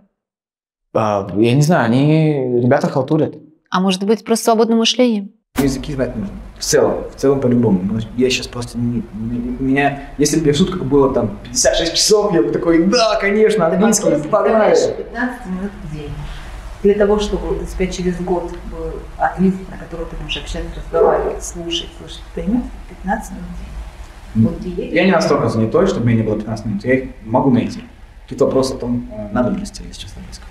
А, я не знаю, они ребята халтурят. А может быть, просто свободное мышление? Языки знать нужно. В целом, в целом по-любому. Но я сейчас просто не... Меня... Если бы в сутках было там пятьдесят шесть часов, я бы такой, да, конечно, английский, погнали. пятнадцать минут в день. Для того, чтобы у тебя через год был английский, на который ты можешь общаться, разговаривать, слушать, слушать, поймешь, пятнадцать минут в день. Вот едешь, я не настолько занятой, чтобы мне не было пятнадцать минут. Я их могу найти. Какие-то вопросы там надобности сейчас английского.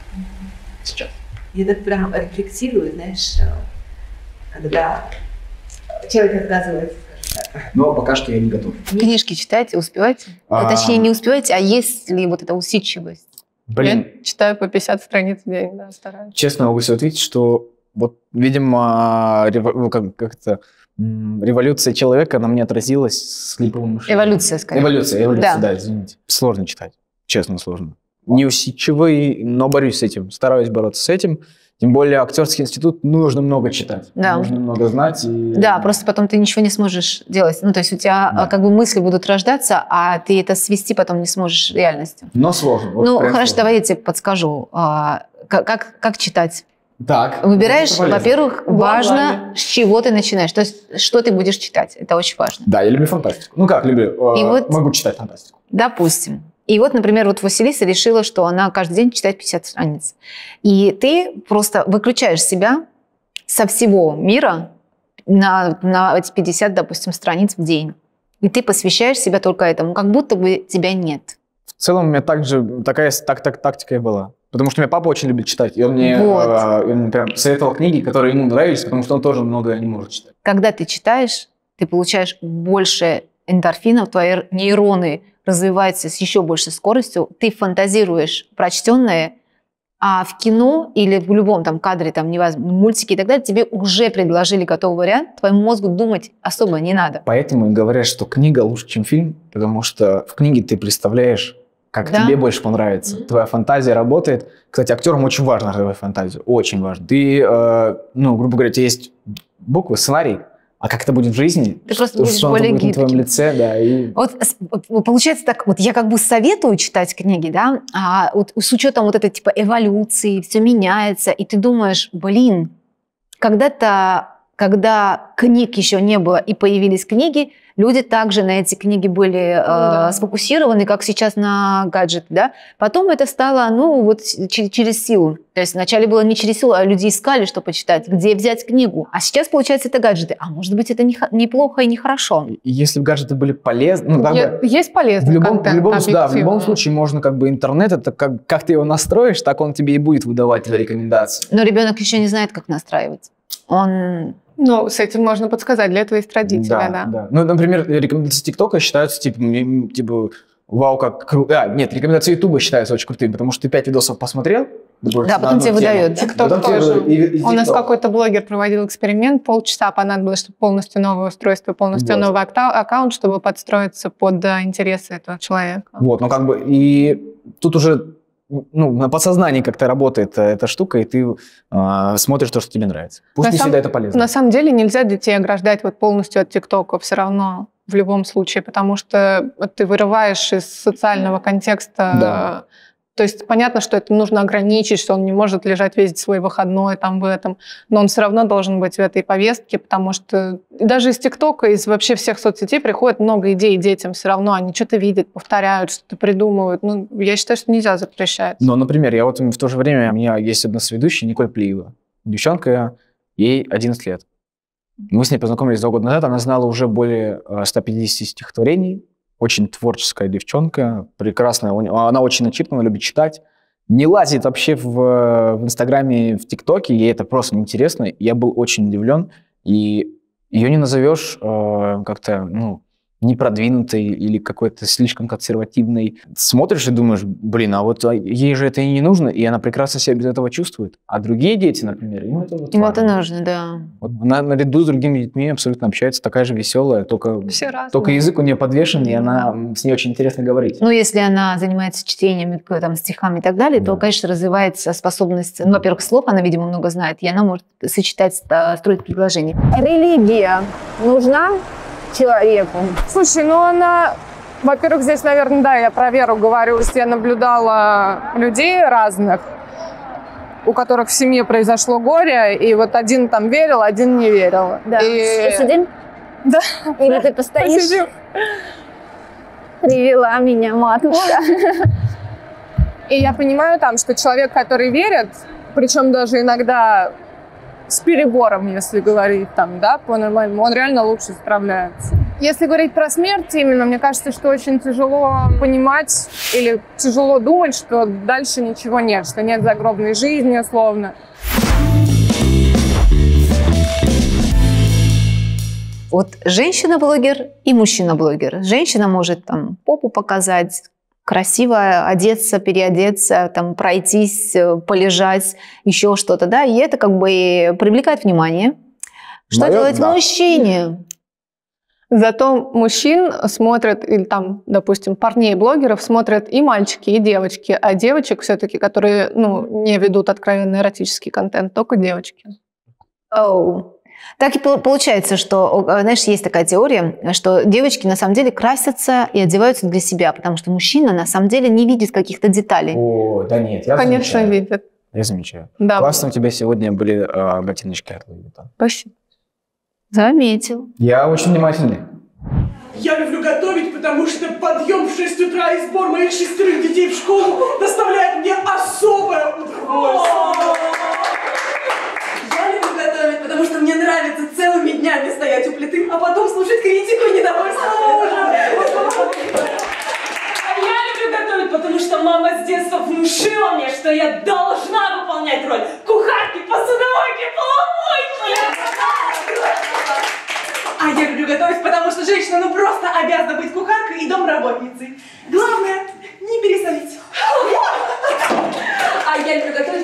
Сейчас. Я так прям рефлексирую, знаешь, когда человек отказывается, скажем так. Но пока что я не готов. Книжки читать успеваете? А... Точнее, не успеваете, а есть ли вот эта усидчивость? Блин. Я читаю по пятьдесят страниц в день, да, стараюсь. Честно могу себе ответить, что вот, видимо, револю... как- как-то... революция человека на мне отразилась с липовым мышлением. Эволюция, скорее. Эволюция, эволюция, да. да, извините. Сложно читать, честно, сложно. Неусидчивый, но борюсь с этим, стараюсь бороться с этим. Тем более актерский институт нужно много читать, да. нужно много знать. И... Да, просто потом ты ничего не сможешь делать. Ну, то есть у тебя да. как бы мысли будут рождаться, а ты это свести потом не сможешь реальностью. Но сложно. Вот ну, хорошо, сложно. Давай я тебе подскажу, а, как, как читать. Так. Выбираешь, во-первых, важно, с чего ты начинаешь. То есть, что ты будешь читать, это очень важно. Да, я люблю фантастику. Ну как люблю, и а, вот, могу читать фантастику. Допустим. И вот, например, вот Василиса решила, что она каждый день читает пятьдесят страниц. И ты просто выключаешь себя со всего мира на, на эти пятьдесят, допустим, страниц в день. И ты посвящаешь себя только этому, как будто бы тебя нет. В целом у меня также такая так, так, тактика и была. Потому что у меня папа очень любит читать, и он мне, вот. э, он мне прям советовал книги, которые ему нравились, потому что он тоже много не может читать. Когда ты читаешь, ты получаешь больше эндорфинов, твои нейроны развивается с еще большей скоростью, ты фантазируешь прочтенное, А в кино или в любом там кадре, там, неважно, мультике и так далее, тебе уже предложили готовый вариант, твоему мозгу думать особо не надо. Поэтому и говорят, что книга лучше, чем фильм, потому что в книге ты представляешь, как да? тебе больше понравится. Mm-hmm. Твоя фантазия работает. Кстати, актерам очень важна твоя фантазия, очень важно. Ты, э, ну, грубо говоря, у тебя есть буквы, сценарий, а как это будет в жизни? Ты просто что, будешь что более гибким. В твоем лице, да. И... Вот получается так, вот я как бы советую читать книги, да, а вот с учетом вот этой типа эволюции, все меняется, и ты думаешь, блин, когда-то, когда книг еще не было и появились книги, люди также на эти книги были э, да. сфокусированы, как сейчас на гаджеты, да. Потом это стало, ну, вот через силу. То есть вначале было не через силу, а люди искали, что почитать, где взять книгу. А сейчас, получается, это гаджеты. А может быть, это неплохо и нехорошо. Если бы гаджеты были полезны... Ну, как бы, есть полезный в любом, контент, в любом, да, в любом случае можно как бы интернет, это как, как ты его настроишь, так он тебе и будет выдавать рекомендации. Но ребенок еще не знает, как настраивать. Он... Ну, с этим можно подсказать, для этого есть родители, да. да. да. Ну, например, рекомендации ТикТока считаются, типа, типа вау, как круто. А, нет, рекомендации Ютуба считаются очень крутыми, потому что ты пять видосов посмотрел. Да, потом тебе выдают. ТикТок тоже. И, и У нас какой-то блогер проводил эксперимент, полчаса понадобилось, чтобы полностью новое устройство, полностью вот. новый аккаунт, чтобы подстроиться под интересы этого человека. Вот, ну как бы, и тут уже... Ну, на подсознании как-то работает эта штука, и ты э, смотришь то, что тебе нравится. Пусть на не сам... всегда это полезно. На самом деле нельзя детей ограждать вот полностью от ТикТока все равно, в любом случае, потому что ты вырываешь из социального контекста... Да. То есть понятно, что это нужно ограничить, что он не может лежать весь свой выходной там в этом, но он все равно должен быть в этой повестке, потому что даже из ТикТока, из вообще всех соцсетей приходит много идей детям все равно, они что-то видят, повторяют, что-то придумывают. Ну, я считаю, что нельзя запрещать. Но, например, я вот в то же время, у меня есть одна соведущая, Николь Плиева, девчонка, ей одиннадцать лет. Мы с ней познакомились два года назад, она знала уже более ста пятидесяти стихотворений, очень творческая девчонка, прекрасная. Она очень начитана, любит читать. Не лазит вообще в, в Инстаграме, в ТикТоке. Ей это просто неинтересно. Я был очень удивлен. И ее не назовешь э, как-то ну, непродвинутой или какой-то слишком консервативной. Смотришь и думаешь, блин, а вот ей же это и не нужно. И она прекрасно себя без этого чувствует. А другие дети, например, им это, вот им это нужно, да. Вот она наряду с другими детьми абсолютно общается, такая же веселая, только, только язык у нее подвешен, и она, с ней очень интересно говорить. Ну, если она занимается чтением, там, стихами и так далее, да. то, конечно, развивается способность, ну, во-первых, слов, она, видимо, много знает, и она может сочетать, строить предложения. Религия нужна человеку? Слушай, ну она... Во-первых, здесь, наверное, да, я про веру говорю, что я наблюдала людей разных, у которых в семье произошло горе, и вот один там верил, один не верил. Да. И... Посидим? Да. Или ты постоишь? Посидим. Привела меня матушка. И я понимаю там, что человек, который верит, причем даже иногда... с перебором, если говорить там, да, по-нормальному, он реально лучше справляется. Если говорить про смерть именно, мне кажется, что очень тяжело понимать или тяжело думать, что дальше ничего нет, что нет загробной жизни, условно. Вот женщина-блогер и мужчина-блогер. Женщина может там попу показать, красиво одеться, переодеться, там, пройтись, полежать, еще что-то, да, и это как бы привлекает внимание. Что Моё, делать да. мужчине? Зато мужчин смотрят, или там, допустим, парней-блогеров смотрят и мальчики, и девочки, а девочек все-таки, которые, ну, не ведут откровенно эротический контент, только девочки. Оу. Oh. Так и получается, что, знаешь, есть такая теория, что девочки на самом деле красятся и одеваются для себя, потому что мужчина на самом деле не видит каких-то деталей. О, да нет, я Конечно, замечаю. видит. Я замечаю. Да. Классно у тебя сегодня были э, ботиночки от Луи Виттон. Спасибо. Заметил. Я очень внимательный. Я люблю готовить, потому что подъем в шесть утра и сбор моих шестерых детей в школу доставляет мне особое удовольствие. Готовить, потому что мне нравится целыми днями стоять у плиты, а потом слушать критику и недовольство мужа. А я люблю готовить, потому что мама с детства внушила мне, что я должна выполнять роль кухарки, посудомойки, поломойки. А я люблю готовить, потому что женщина ну просто обязана быть кухаркой и домработницей. Главное, не пересолить. А я люблю готовить,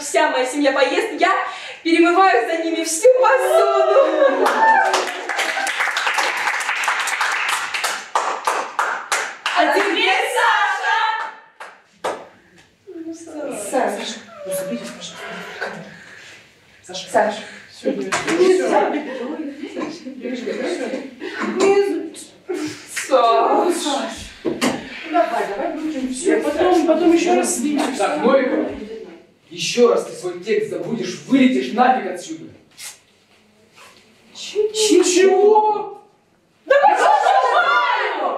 как вся моя семья поест, я перемываю за ними всю посуду. А теперь Саша! Ну, Саша. Саша. Саша. Сегодня Саша. Давай, давай будем все. Потом, потом еще раз снимем. Так, Новиков, еще раз ты свой текст забудешь, вылетишь нафиг отсюда. Чего? Давай, давай, давай!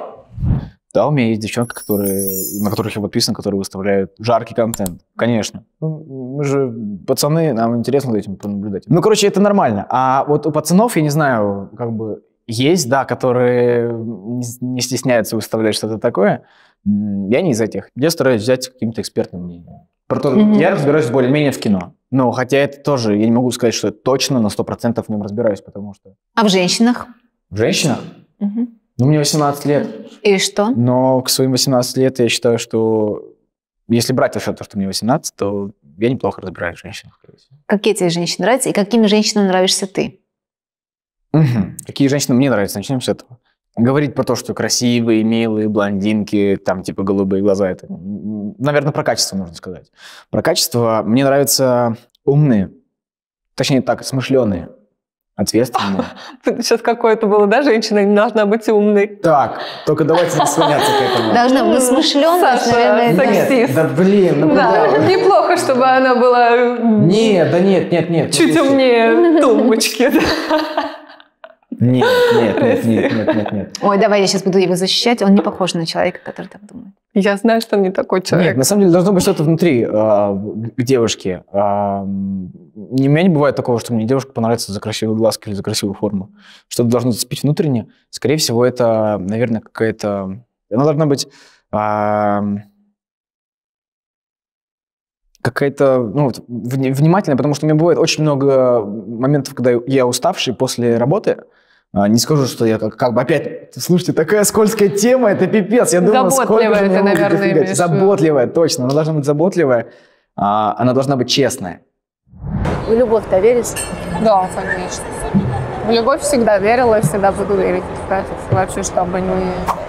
Да, у меня есть девчонки, которые, на которых я подписан, которые выставляют жаркий контент. Конечно. Мы же пацаны, нам интересно за этим понаблюдать. Ну, короче, это нормально. А вот у пацанов, я не знаю, как бы... Есть, да, которые не стесняются выставлять что-то такое. Я не из этих. Я стараюсь взять каким-то экспертным мнением. Притом, mm-hmm. я разбираюсь более-менее в кино. Но хотя это тоже, я не могу сказать, что я точно на сто процентов в нем разбираюсь, потому что... А в женщинах? В женщинах? Mm-hmm. Ну, мне восемнадцать лет. И что? Но к своим восемнадцати лет я считаю, что... Если брать вообще то, что мне восемнадцать, то я неплохо разбираюсь в женщинах. Какие тебе женщины нравятся? И каким женщинам нравишься ты? Угу. Какие женщины мне нравятся? Начнем с этого. Говорить про то, что красивые, милые, блондинки, там типа голубые глаза, это, наверное, про качество можно сказать. Про качество мне нравятся умные, точнее так, смышленые, ответственные. Сейчас какое-то было, да, женщина не должна быть умной. Так, только давайте не склоняться к этому. Должна быть смышленая, наверное, таксист. Да блин, ну да. Неплохо, чтобы она была... Нет, да нет, нет, нет. Чуть умнее тумбочки. Нет, нет, нет, нет, нет, нет, нет. Ой, давай я сейчас буду его защищать. Он не похож на человека, который так думает. Я знаю, что он не такой человек. Нет, на самом деле должно быть что-то внутри э, девушки. Э, у меня не бывает такого, что мне девушка понравится за красивые глазки или за красивую форму. Что-то должно зацепить внутренне. Скорее всего, это, наверное, какая-то... Она должна быть... Э, какая-то, ну, внимательная, потому что у меня бывает очень много моментов, когда я уставший после работы. Не скажу, что я как, как бы опять... Слушайте, такая скользкая тема, это пипец. Я думала, заботливая ты, наверное, имеешь. Заботливая, точно. Она должна быть заботливая. Она должна быть честная. В любовь-то веришь? Да, конечно. В любовь всегда верила и всегда буду верить. Вообще, чтобы не...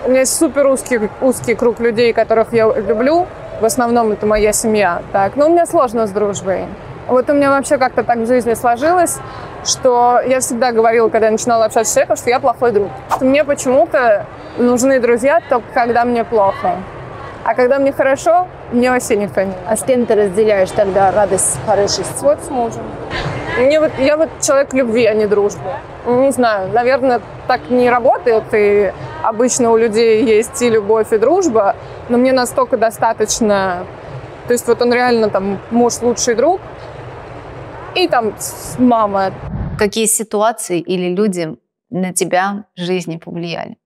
У меня есть супер узкий, узкий круг людей, которых я люблю. В основном это моя семья. Так. Но у меня сложно с дружбой. Вот у меня вообще как-то так в жизни сложилось, что я всегда говорила, когда я начинала общаться с человеком, что я плохой друг. Мне почему-то нужны друзья только когда мне плохо. А когда мне хорошо, мне вообще никто не... А с кем ты разделяешь тогда радость, хорошесть? Вот с мужем. Мне вот, я вот человек любви, а не дружбы. Не знаю, наверное, так не работает, и обычно у людей есть и любовь, и дружба, но мне настолько достаточно, то есть вот он реально там муж, лучший друг, и там мама. Какие ситуации или люди на тебя в жизни повлияли?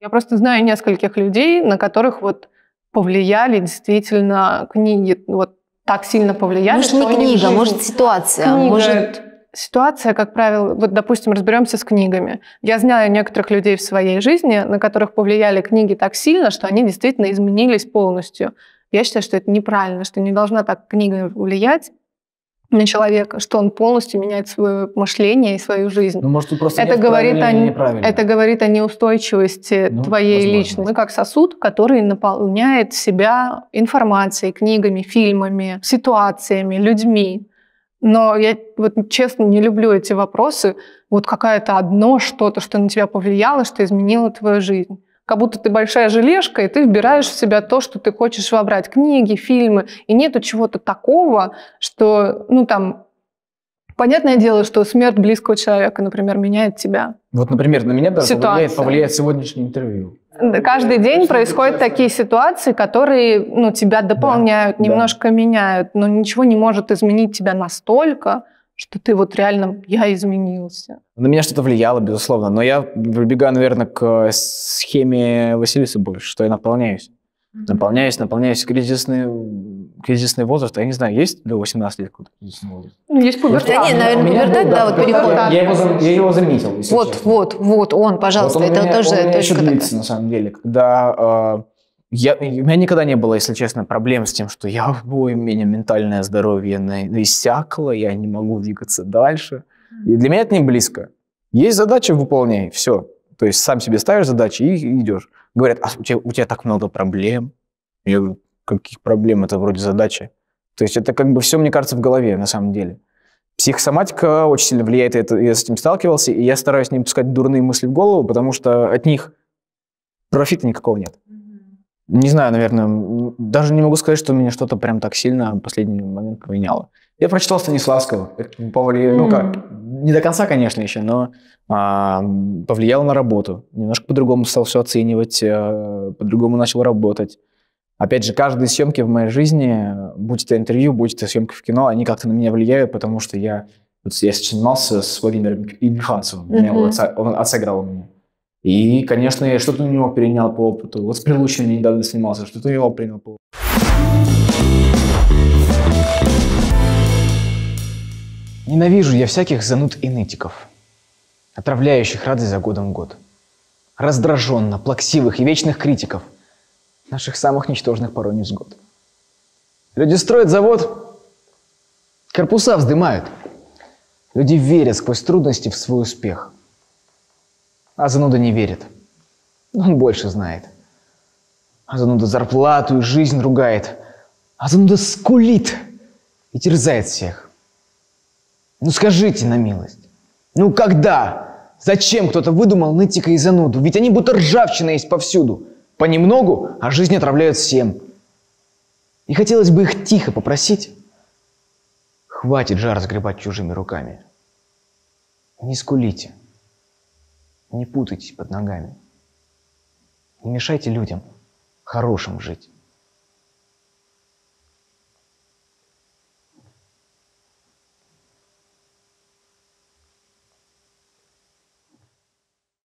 Я просто знаю нескольких людей, на которых вот повлияли действительно книги, вот. Так сильно повлияли. Может, не книга, может, ситуация. Книга. Может... Ситуация, как правило, вот, допустим, разберемся с книгами. Я знаю некоторых людей в своей жизни, на которых повлияли книги так сильно, что они действительно изменились полностью. Я считаю, что это неправильно, что не должна так книга влиять на человека, что он полностью меняет свое мышление и свою жизнь. Ну, может, просто это, говорит о... это говорит о неустойчивости ну, твоей возможно. Личности. Мы как сосуд, который наполняет себя информацией, книгами, фильмами, ситуациями, людьми. Но я вот, честно не люблю эти вопросы. Вот какое-то одно что-то, что на тебя повлияло, что изменило твою жизнь. Как будто ты большая желешка, и ты вбираешь в себя то, что ты хочешь вобрать. Книги, фильмы. И нету чего-то такого, что, ну, там, понятное дело, что смерть близкого человека, например, меняет тебя. Вот, например, на меня даже повлияет, повлияет сегодняшнее интервью. Каждый день очень происходят интересно. Такие ситуации, которые, ну, тебя дополняют, да, немножко да. меняют, но ничего не может изменить тебя настолько, что ты вот реально, я изменился. На меня что-то влияло, безусловно, но я прибегаю, наверное, к схеме Василисы больше, что я наполняюсь. Mm-hmm. Наполняюсь, наполняюсь. Кризисный, кризисный возраст, я не знаю, есть до восемнадцати лет какой-то кризисный возраст? Есть пубертат. Да, нет, наверное, пубертат, да, вот переход. Я его, я его заметил, вот, честно. Вот, вот, он, пожалуйста, вот он это меня, тоже... Он у меня еще длится, на самом деле, когда... Я, у меня никогда не было, если честно, проблем с тем, что я, ой, у меня ментальное здоровье иссякло, я не могу двигаться дальше. И для меня это не близко. Есть задача, выполняй, все. То есть сам себе ставишь задачи и идешь. Говорят, а у тебя, у тебя так много проблем. Я говорю, каких проблем? Это вроде задача. То есть это как бы все, мне кажется, в голове на самом деле. Психосоматика очень сильно влияет, это, я с этим сталкивался, и я стараюсь не пускать дурные мысли в голову, потому что от них профита никакого нет. Не знаю, наверное, даже не могу сказать, что меня что-то прям так сильно в последний момент поменяло. Я прочитал Станиславского, повлиял, ну как, не до конца, конечно, еще, но а, повлияло на работу. Немножко по-другому стал все оценивать, а, по-другому начал работать. Опять же, каждые съемки в моей жизни, будь это интервью, будь это съемки в кино, они как-то на меня влияют, потому что я, вот я снимался с Владимиром Ильханцевым, mm-hmm. он отсыграл у меня. И, конечно, я что-то у него перенял по опыту. Вот с Прилучным я недавно снимался, что-то у него принял по опыту. Ненавижу я всяких зануд и нытиков, отравляющих радость за годом в год. Раздраженно, плаксивых и вечных критиков, наших самых ничтожных порой невзгод. Люди строят завод, корпуса вздымают. Люди верят сквозь трудности в свой успех. А зануда не верит. Он больше знает. А зануда зарплату и жизнь ругает. А зануда скулит и терзает всех. Ну скажите на милость, ну когда, зачем кто-то выдумал нытика и зануду? Ведь они будто ржавчина есть повсюду. Понемногу, а жизнь отравляют всем. И хотелось бы их тихо попросить. Хватит жар сгребать чужими руками. Не скулите. Не путайтесь под ногами. Не мешайте людям хорошим жить.